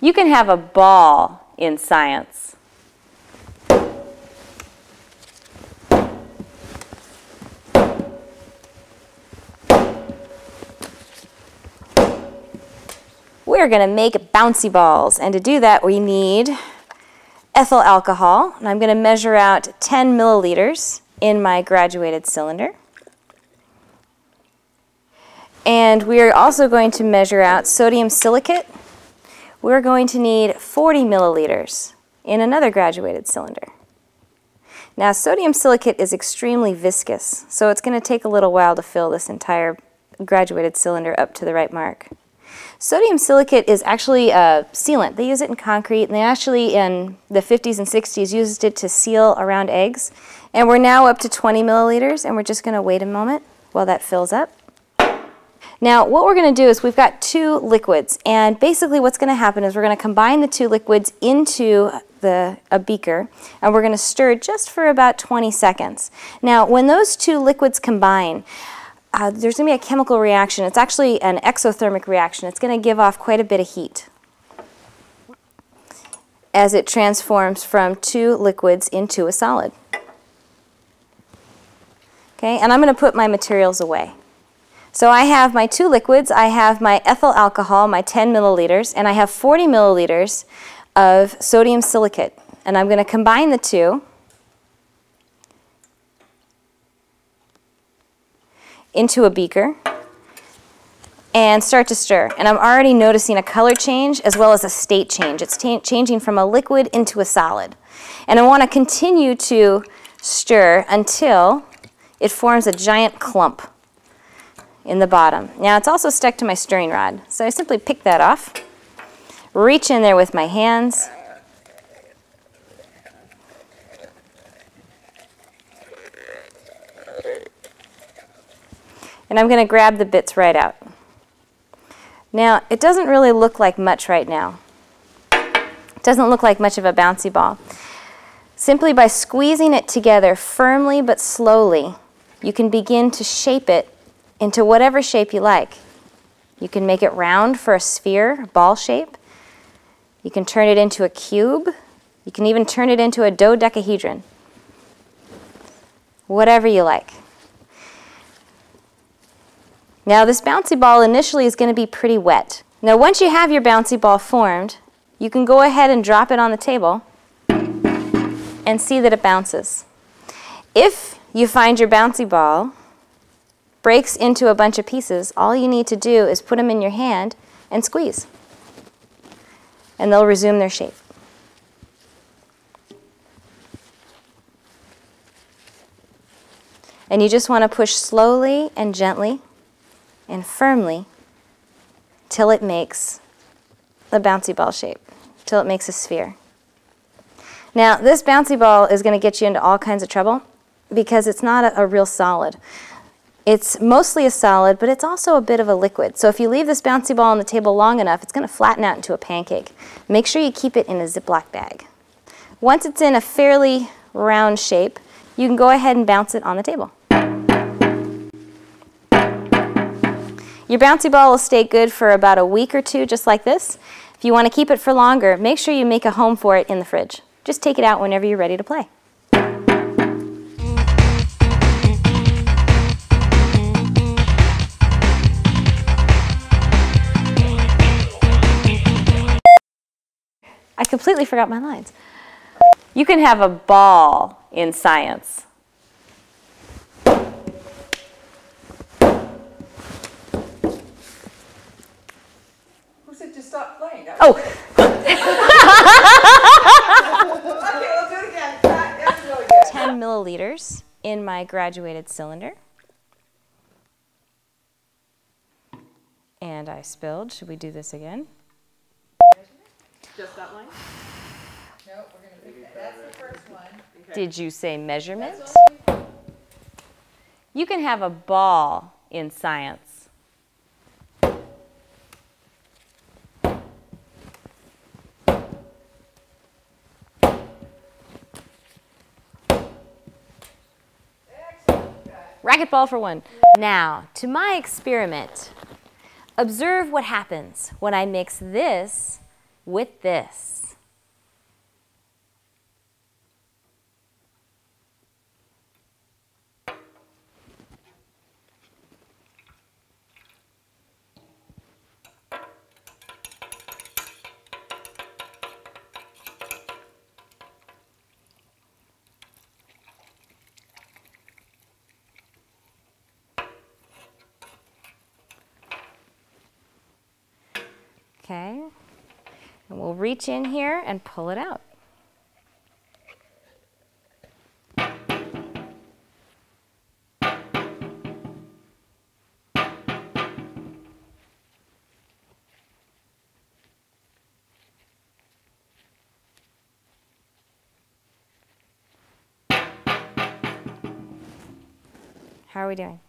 You can have a ball in science. We're going to make bouncy balls, and to do that we need ethyl alcohol, and I'm going to measure out 10 milliliters in my graduated cylinder. And we're also going to measure out sodium silicate. We're going to need 40 milliliters in another graduated cylinder. Now sodium silicate is extremely viscous, so it's going to take a little while to fill this entire graduated cylinder up to the right mark. Sodium silicate is actually a sealant. They use it in concrete, and they actually in the 50s and 60s used it to seal around eggs. And we're now up to 20 milliliters, and we're just going to wait a moment while that fills up. Now what we're going to do is we've got two liquids, and basically what's going to happen is we're going to combine the two liquids into a beaker, and we're going to stir just for about 20 seconds. Now when those two liquids combine, there's going to be a chemical reaction. It's actually an exothermic reaction. It's going to give off quite a bit of heat as it transforms from two liquids into a solid. Okay, and I'm going to put my materials away. So I have my two liquids. I have my ethyl alcohol, my 10 milliliters, and I have 40 milliliters of sodium silicate. And I'm going to combine the two into a beaker and start to stir. And I'm already noticing a color change as well as a state change. It's changing from a liquid into a solid. And I want to continue to stir until it forms a giant clump in the bottom. Now it's also stuck to my stirring rod, so I simply pick that off, reach in there with my hands, and I'm going to grab the bits right out. Now it doesn't really look like much right now. It doesn't look like much of a bouncy ball. Simply by squeezing it together firmly but slowly, you can begin to shape it into whatever shape you like. You can make it round for a sphere, a ball shape. You can turn it into a cube. You can even turn it into a dodecahedron. Whatever you like. Now this bouncy ball initially is going to be pretty wet. Now once you have your bouncy ball formed, you can go ahead and drop it on the table and see that it bounces. If you find your bouncy ball breaks into a bunch of pieces, all you need to do is put them in your hand and squeeze, and they'll resume their shape. And you just want to push slowly and gently and firmly till it makes the bouncy ball shape, till it makes a sphere. Now this bouncy ball is going to get you into all kinds of trouble because it's not a real solid. It's mostly a solid, but it's also a bit of a liquid. So if you leave this bouncy ball on the table long enough, it's going to flatten out into a pancake. Make sure you keep it in a Ziploc bag. Once it's in a fairly round shape, you can go ahead and bounce it on the table. Your bouncy ball will stay good for about a week or two, just like this. If you want to keep it for longer, make sure you make a home for it in the fridge. Just take it out whenever you're ready to play. I completely forgot my lines. You can have a ball in science. Stop playing. Oh! Okay, we'll do it again. Let's do it again. 10 milliliters in my graduated cylinder. And I spilled. Should we do this again? Just that line? No, we're going to do that. That's the first one. Okay. Did you say measurement? You can have a ball in science. Racquetball for one. Now, to my experiment, observe what happens when I mix this with this. Okay, and we'll reach in here and pull it out. How are we doing?